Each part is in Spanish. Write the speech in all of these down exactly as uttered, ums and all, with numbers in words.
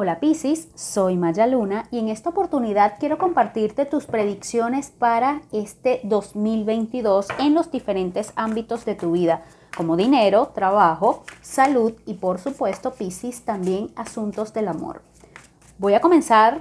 Hola Piscis, soy Maya Luna y en esta oportunidad quiero compartirte tus predicciones para este dos mil veintidós en los diferentes ámbitos de tu vida, como dinero, trabajo, salud y por supuesto Piscis también asuntos del amor. Voy a comenzar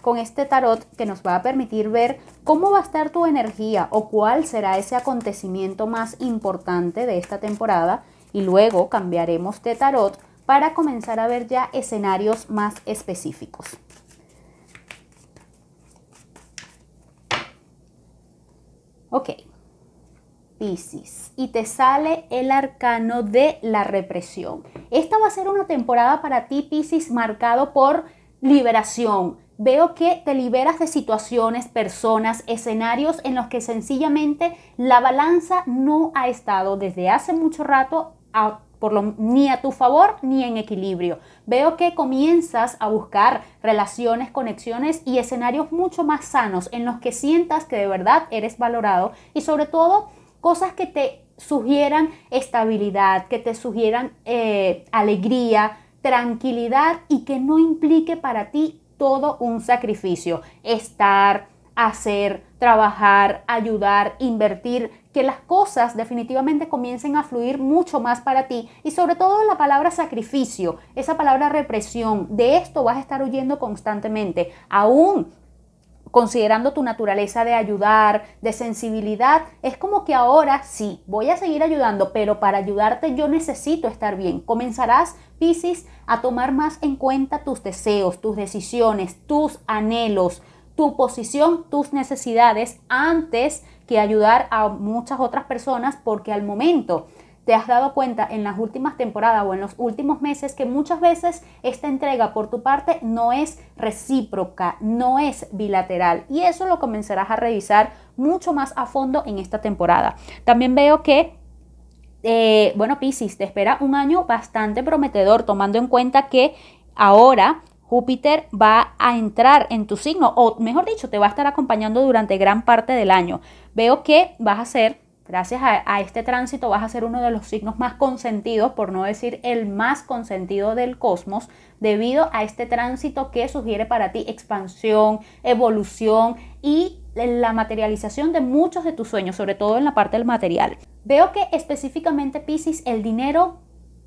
con este tarot que nos va a permitir ver cómo va a estar tu energía o cuál será ese acontecimiento más importante de esta temporada y luego cambiaremos de tarot para comenzar a ver ya escenarios más específicos. Ok, Piscis, y te sale el arcano de la represión. Esta va a ser una temporada para ti, Piscis, marcado por liberación. Veo que te liberas de situaciones, personas, escenarios en los que sencillamente la balanza no ha estado desde hace mucho rato a Por lo, ni a tu favor ni en equilibrio. Veo que comienzas a buscar relaciones, conexiones y escenarios mucho más sanos en los que sientas que de verdad eres valorado y sobre todo cosas que te sugieran estabilidad, que te sugieran eh, alegría, tranquilidad y que no implique para ti todo un sacrificio. Estar, hacer, trabajar, ayudar, invertir, que las cosas definitivamente comiencen a fluir mucho más para ti y sobre todo la palabra sacrificio, esa palabra represión, de esto vas a estar huyendo constantemente, aún considerando tu naturaleza de ayudar, de sensibilidad, es como que ahora sí, voy a seguir ayudando, pero para ayudarte yo necesito estar bien. Comenzarás, Piscis, a tomar más en cuenta tus deseos, tus decisiones, tus anhelos, tu posición, tus necesidades antes que ayudar a muchas otras personas, porque al momento te has dado cuenta en las últimas temporadas o en los últimos meses que muchas veces esta entrega por tu parte no es recíproca, no es bilateral y eso lo comenzarás a revisar mucho más a fondo en esta temporada. También veo que eh, bueno, Piscis, te espera un año bastante prometedor tomando en cuenta que ahora Júpiter va a entrar en tu signo, o mejor dicho, te va a estar acompañando durante gran parte del año. Veo que vas a ser, gracias a, a este tránsito, vas a ser uno de los signos más consentidos, por no decir el más consentido del cosmos, debido a este tránsito que sugiere para ti expansión, evolución y la materialización de muchos de tus sueños, sobre todo en la parte del material. Veo que específicamente, Piscis, el dinero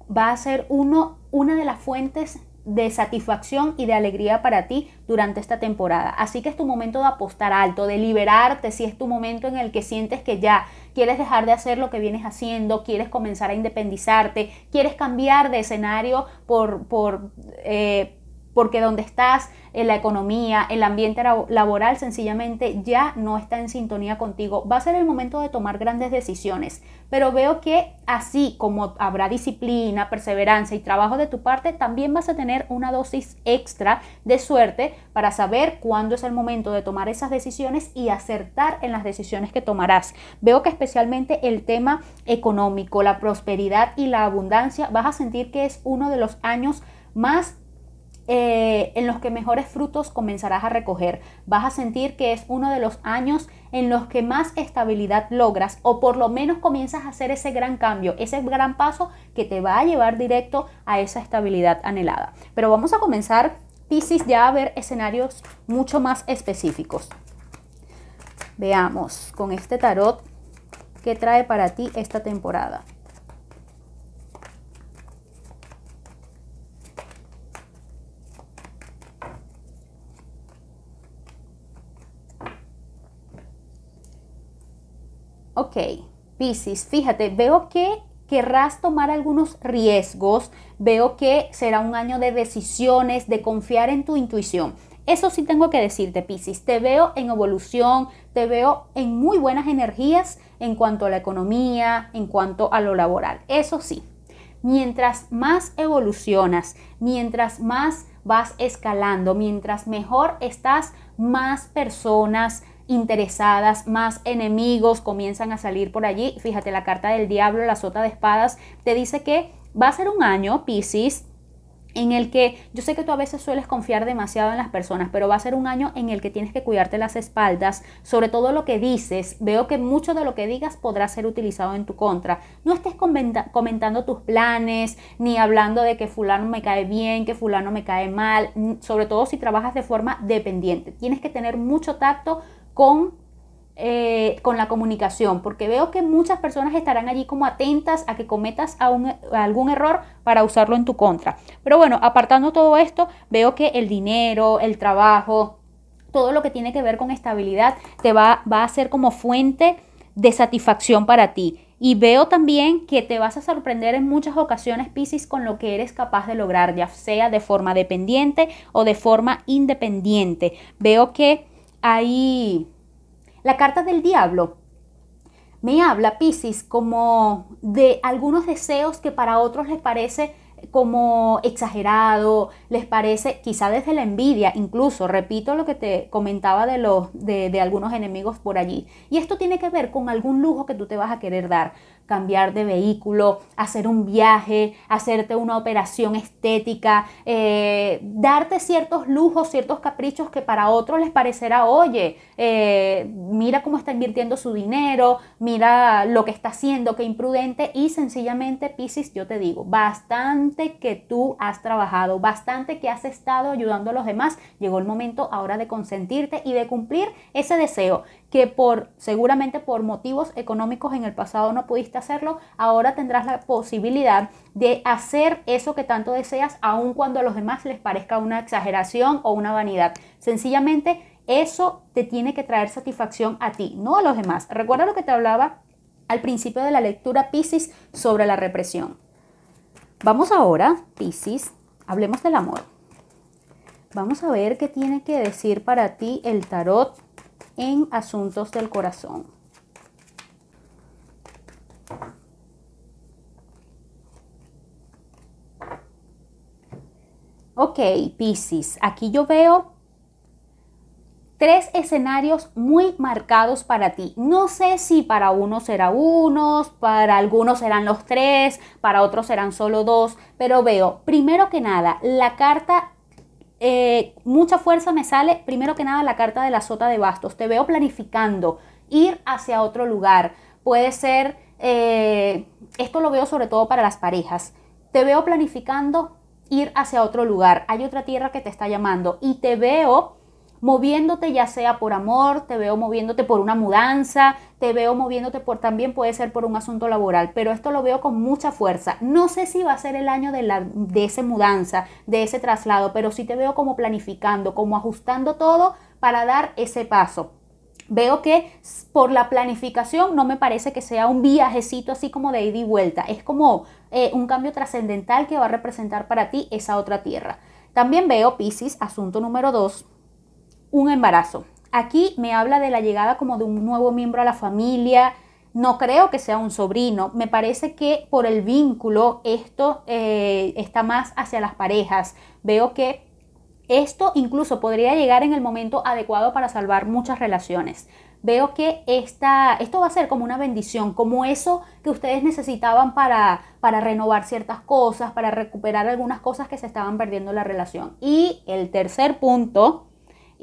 va a ser uno, una de las fuentes de satisfacción y de alegría para ti durante esta temporada, así que es tu momento de apostar alto, de liberarte. Si es tu momento en el que sientes que ya quieres dejar de hacer lo que vienes haciendo, quieres comenzar a independizarte, quieres cambiar de escenario por, por, eh, porque donde estás, en la economía, el ambiente laboral sencillamente ya no está en sintonía contigo, va a ser el momento de tomar grandes decisiones, pero veo que así como habrá disciplina, perseverancia y trabajo de tu parte, también vas a tener una dosis extra de suerte para saber cuándo es el momento de tomar esas decisiones y acertar en las decisiones que tomarás. Veo que especialmente el tema económico, la prosperidad y la abundancia, vas a sentir que es uno de los años más Eh, en los que mejores frutos comenzarás a recoger. Vas a sentir que es uno de los años en los que más estabilidad logras, o por lo menos comienzas a hacer ese gran cambio, ese gran paso que te va a llevar directo a esa estabilidad anhelada. Pero vamos a comenzar, Piscis, ya a ver escenarios mucho más específicos. Veamos con este tarot qué trae para ti esta temporada. Ok, Piscis, fíjate, veo que querrás tomar algunos riesgos, veo que será un año de decisiones, de confiar en tu intuición. Eso sí tengo que decirte, Piscis, te veo en evolución, te veo en muy buenas energías en cuanto a la economía, en cuanto a lo laboral, eso sí. Mientras más evolucionas, mientras más vas escalando, mientras mejor estás, más personas interesadas, más enemigos comienzan a salir por allí. Fíjate, la carta del diablo, la sota de espadas, te dice que va a ser un año, Piscis, en el que yo sé que tú a veces sueles confiar demasiado en las personas, pero va a ser un año en el que tienes que cuidarte las espaldas, sobre todo lo que dices. Veo que mucho de lo que digas podrá ser utilizado en tu contra. No estés comenta comentando tus planes, ni hablando de que fulano me cae bien, que fulano me cae mal, sobre todo si trabajas de forma dependiente. Tienes que tener mucho tacto con Eh, con la comunicación, porque veo que muchas personas estarán allí como atentas a que cometas a un, a algún error para usarlo en tu contra. Pero bueno, apartando todo esto, veo que el dinero, el trabajo, todo lo que tiene que ver con estabilidad te va, va a ser como fuente de satisfacción para ti. Y veo también que te vas a sorprender en muchas ocasiones, Piscis, con lo que eres capaz de lograr, ya sea de forma dependiente o de forma independiente. Veo que hay... La carta del diablo me habla, Piscis, como de algunos deseos que para otros les parece como exagerado, les parece quizá desde la envidia, incluso, repito lo que te comentaba de, los, de, de algunos enemigos por allí. Y esto tiene que ver con algún lujo que tú te vas a querer dar, cambiar de vehículo, hacer un viaje, hacerte una operación estética, eh, darte ciertos lujos, ciertos caprichos que para otros les parecerá, oye, eh, mira cómo está invirtiendo su dinero, mira lo que está haciendo, qué imprudente. Y sencillamente, Piscis, yo te digo, bastante que tú has trabajado, bastante que has estado ayudando a los demás, llegó el momento ahora de consentirte y de cumplir ese deseo que por seguramente por motivos económicos en el pasado no pudiste hacerlo. Ahora tendrás la posibilidad de hacer eso que tanto deseas, aun cuando a los demás les parezca una exageración o una vanidad. Sencillamente eso te tiene que traer satisfacción a ti, no a los demás. Recuerda lo que te hablaba al principio de la lectura, Piscis, sobre la represión. Vamos ahora, Piscis, hablemos del amor. Vamos a ver qué tiene que decir para ti el tarot en asuntos del corazón. Ok, Piscis, aquí yo veo tres escenarios muy marcados para ti. No sé si para unos será unos, para algunos serán los tres, para otros serán solo dos, pero veo, primero que nada, la carta, eh, mucha fuerza me sale, primero que nada, la carta de la sota de bastos. Te veo planificando, ir hacia otro lugar. Puede ser, eh, esto lo veo sobre todo para las parejas. Te veo planificando ir hacia otro lugar. Hay otra tierra que te está llamando y te veo moviéndote, ya sea por amor, te veo moviéndote por una mudanza, te veo moviéndote por, también puede ser por un asunto laboral, pero esto lo veo con mucha fuerza. No sé si va a ser el año de, la, de esa mudanza, de ese traslado, pero sí te veo como planificando, como ajustando todo para dar ese paso. Veo que por la planificación no me parece que sea un viajecito así como de ida y vuelta, es como eh, un cambio trascendental que va a representar para ti esa otra tierra. También veo, Piscis, asunto número dos, un embarazo. Aquí me habla de la llegada como de un nuevo miembro a la familia. No creo que sea un sobrino. Me parece que por el vínculo esto eh, está más hacia las parejas. Veo que esto incluso podría llegar en el momento adecuado para salvar muchas relaciones. Veo que esta, esto va a ser como una bendición, como eso que ustedes necesitaban para, para renovar ciertas cosas, para recuperar algunas cosas que se estaban perdiendo en la relación. Y el tercer punto,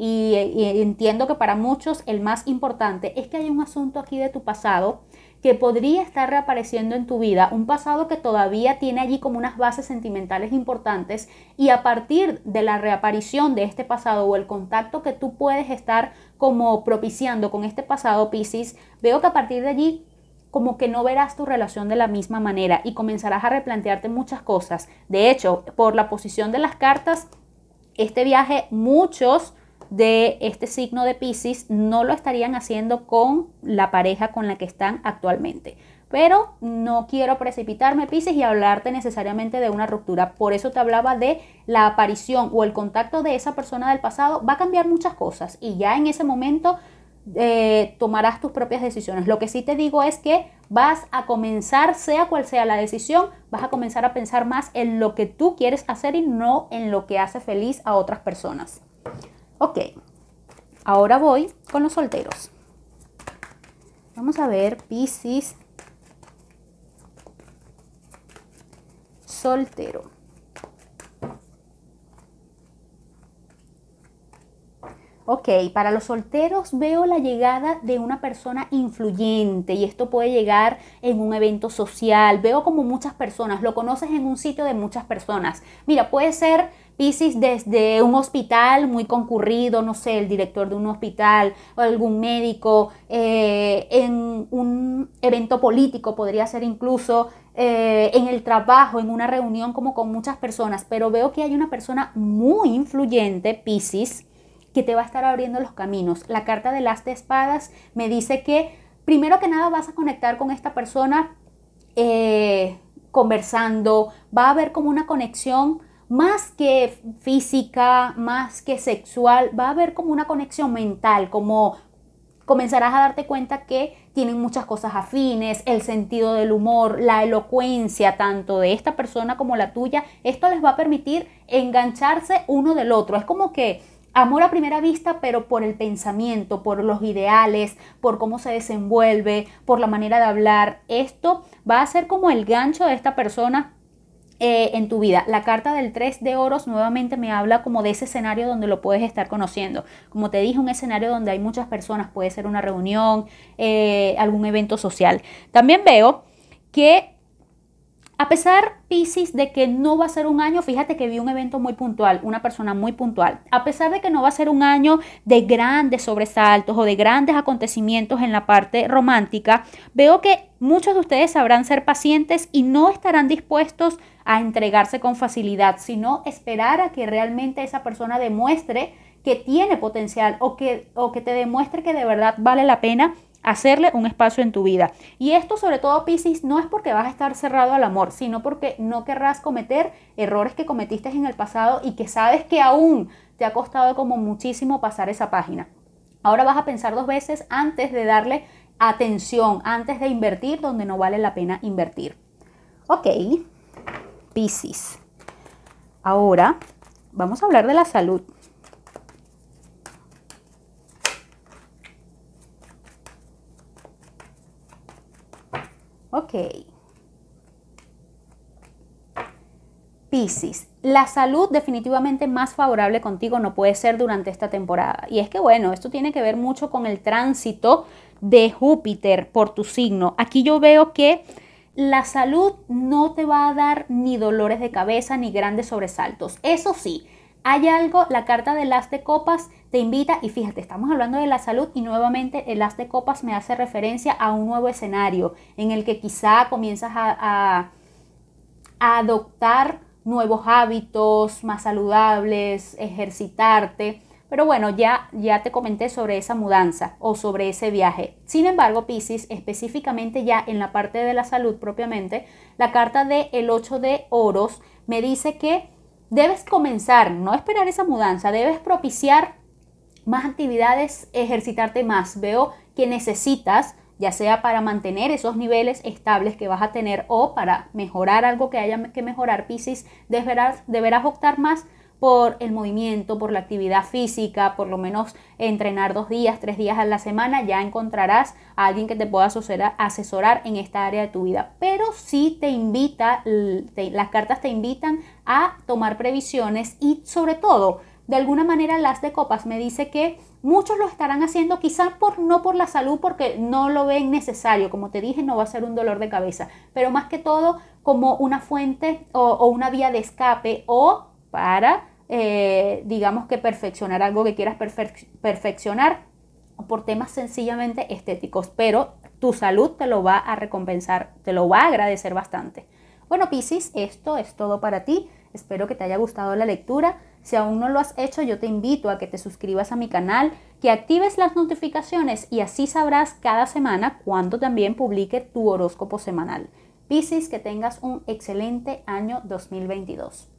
Y, y entiendo que para muchos el más importante, es que hay un asunto aquí de tu pasado que podría estar reapareciendo en tu vida, un pasado que todavía tiene allí como unas bases sentimentales importantes, y a partir de la reaparición de este pasado o el contacto que tú puedes estar como propiciando con este pasado, Piscis, veo que a partir de allí como que no verás tu relación de la misma manera y comenzarás a replantearte muchas cosas. De hecho, por la posición de las cartas, este viaje muchos de este signo de Piscis no lo estarían haciendo con la pareja con la que están actualmente. Pero no quiero precipitarme, Piscis, y hablarte necesariamente de una ruptura. Por eso te hablaba de la aparición o el contacto de esa persona del pasado. Va a cambiar muchas cosas y ya en ese momento eh, tomarás tus propias decisiones. Lo que sí te digo es que vas a comenzar, sea cual sea la decisión, vas a comenzar a pensar más en lo que tú quieres hacer y no en lo que hace feliz a otras personas. Ok, ahora voy con los solteros. Vamos a ver, Piscis, soltero. Ok, para los solteros veo la llegada de una persona influyente y esto puede llegar en un evento social. Veo como muchas personas, lo conoces en un sitio de muchas personas. Mira, puede ser Piscis desde un hospital muy concurrido, no sé, el director de un hospital o algún médico, eh, en un evento político podría ser incluso, eh, en el trabajo, en una reunión como con muchas personas. Pero veo que hay una persona muy influyente, Piscis, que te va a estar abriendo los caminos. La carta del As de Espadas me dice que primero que nada vas a conectar con esta persona eh, conversando, va a haber como una conexión más que física, más que sexual, va a haber como una conexión mental, como comenzarás a darte cuenta que tienen muchas cosas afines, el sentido del humor, la elocuencia tanto de esta persona como la tuya. Esto les va a permitir engancharse uno del otro, es como que amor a primera vista, pero por el pensamiento, por los ideales, por cómo se desenvuelve, por la manera de hablar. Esto va a ser como el gancho de esta persona eh, en tu vida. La carta del tres de oros nuevamente me habla como de ese escenario donde lo puedes estar conociendo. Como te dije, un escenario donde hay muchas personas, puede ser una reunión, eh, algún evento social. También veo que a pesar, Piscis, de que no va a ser un año, fíjate que vi un evento muy puntual, una persona muy puntual. A pesar de que no va a ser un año de grandes sobresaltos o de grandes acontecimientos en la parte romántica, veo que muchos de ustedes sabrán ser pacientes y no estarán dispuestos a entregarse con facilidad, sino esperar a que realmente esa persona demuestre que tiene potencial o que, o que te demuestre que de verdad vale la pena hacerle un espacio en tu vida. Y esto, sobre todo, Piscis, no es porque vas a estar cerrado al amor, sino porque no querrás cometer errores que cometiste en el pasado y que sabes que aún te ha costado como muchísimo pasar esa página. Ahora vas a pensar dos veces antes de darle atención, antes de invertir donde no vale la pena invertir. Ok, Piscis. Ahora vamos a hablar de la salud. Ok, Piscis, la salud definitivamente más favorable contigo no puede ser durante esta temporada. Y es que bueno, esto tiene que ver mucho con el tránsito de Júpiter por tu signo. Aquí yo veo que la salud no te va a dar ni dolores de cabeza ni grandes sobresaltos. Eso sí, hay algo, la carta del As de Copas te invita, y fíjate, estamos hablando de la salud y nuevamente el As de Copas me hace referencia a un nuevo escenario en el que quizá comienzas a, a, a adoptar nuevos hábitos más saludables, ejercitarte, pero bueno, ya, ya te comenté sobre esa mudanza o sobre ese viaje. Sin embargo, Piscis, específicamente ya en la parte de la salud propiamente, la carta del ocho de oros me dice que debes comenzar, no esperar esa mudanza, debes propiciar más actividades, ejercitarte más. Veo que necesitas, ya sea para mantener esos niveles estables que vas a tener o para mejorar algo que haya que mejorar, Piscis, deberás, deberás optar más por el movimiento, por la actividad física, por lo menos entrenar dos días, tres días a la semana. Ya encontrarás a alguien que te pueda asesorar en esta área de tu vida. Pero sí te invita, te, las cartas te invitan a tomar previsiones y sobre todo, de alguna manera, las de Copas me dice que muchos lo estarán haciendo quizás por, no por la salud, porque no lo ven necesario. Como te dije, no va a ser un dolor de cabeza, pero más que todo como una fuente o, o una vía de escape o para, eh, digamos que perfeccionar algo que quieras perfe- perfeccionar por temas sencillamente estéticos, pero tu salud te lo va a recompensar, te lo va a agradecer bastante. Bueno, Piscis, esto es todo para ti. Espero que te haya gustado la lectura. Si aún no lo has hecho, yo te invito a que te suscribas a mi canal, que actives las notificaciones y así sabrás cada semana cuando también publique tu horóscopo semanal. Piscis, que tengas un excelente año dos mil veintidós.